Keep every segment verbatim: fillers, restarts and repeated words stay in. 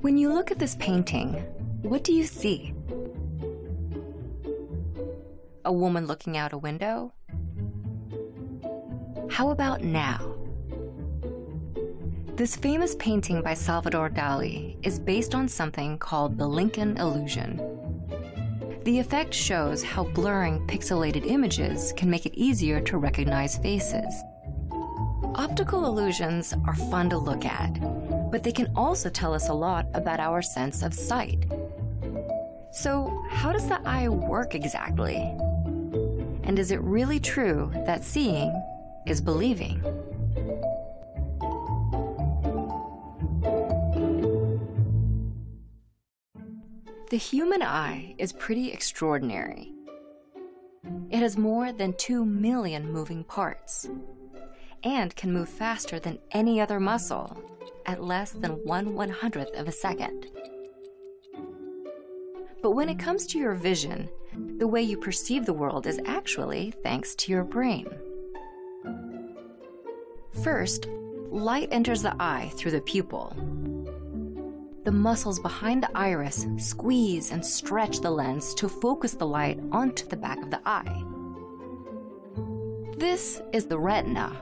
When you look at this painting, what do you see? A woman looking out a window? How about now? This famous painting by Salvador Dali is based on something called the Lincoln Illusion. The effect shows how blurring pixelated images can make it easier to recognize faces. Optical illusions are fun to look at, but they can also tell us a lot about our sense of sight. So, how does the eye work exactly? And is it really true that seeing is believing? The human eye is pretty extraordinary. It has more than two million moving parts and can move faster than any other muscle at less than one one-hundredth of a second. But when it comes to your vision, the way you perceive the world is actually thanks to your brain. First, light enters the eye through the pupil. The muscles behind the iris squeeze and stretch the lens to focus the light onto the back of the eye. This is the retina.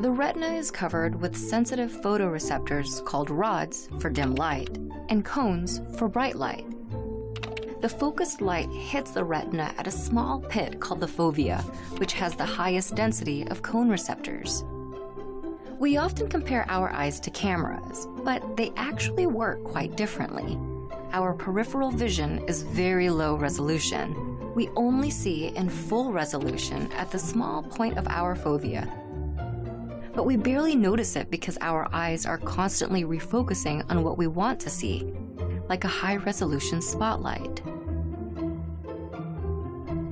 The retina is covered with sensitive photoreceptors called rods for dim light and cones for bright light. The focused light hits the retina at a small pit called the fovea, which has the highest density of cone receptors. We often compare our eyes to cameras, but they actually work quite differently. Our peripheral vision is very low resolution. We only see in full resolution at the small point of our fovea. But we barely notice it because our eyes are constantly refocusing on what we want to see, like a high-resolution spotlight.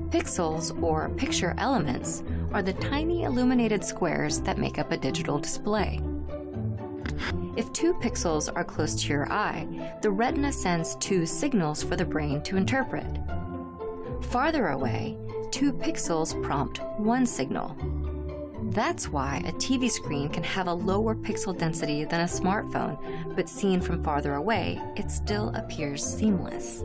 Pixels, or picture elements, are the tiny illuminated squares that make up a digital display. If two pixels are close to your eye, the retina sends two signals for the brain to interpret. Farther away, two pixels prompt one signal. That's why a T V screen can have a lower pixel density than a smartphone, but seen from farther away, it still appears seamless.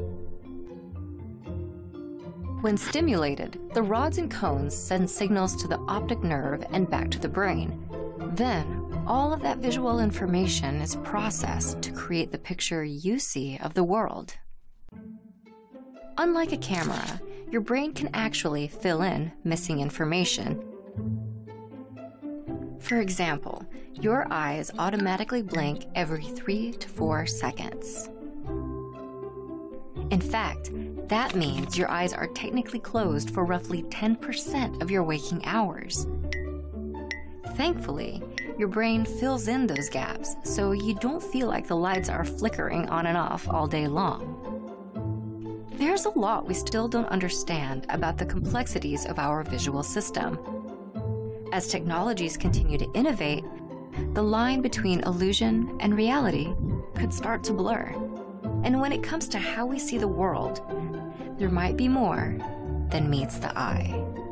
When stimulated, the rods and cones send signals to the optic nerve and back to the brain. Then, all of that visual information is processed to create the picture you see of the world. Unlike a camera, your brain can actually fill in missing information. For example, your eyes automatically blink every three to four seconds. In fact, that means your eyes are technically closed for roughly ten percent of your waking hours. Thankfully, your brain fills in those gaps, so you don't feel like the lights are flickering on and off all day long. There's a lot we still don't understand about the complexities of our visual system. As technologies continue to innovate, the line between illusion and reality could start to blur. And when it comes to how we see the world, there might be more than meets the eye.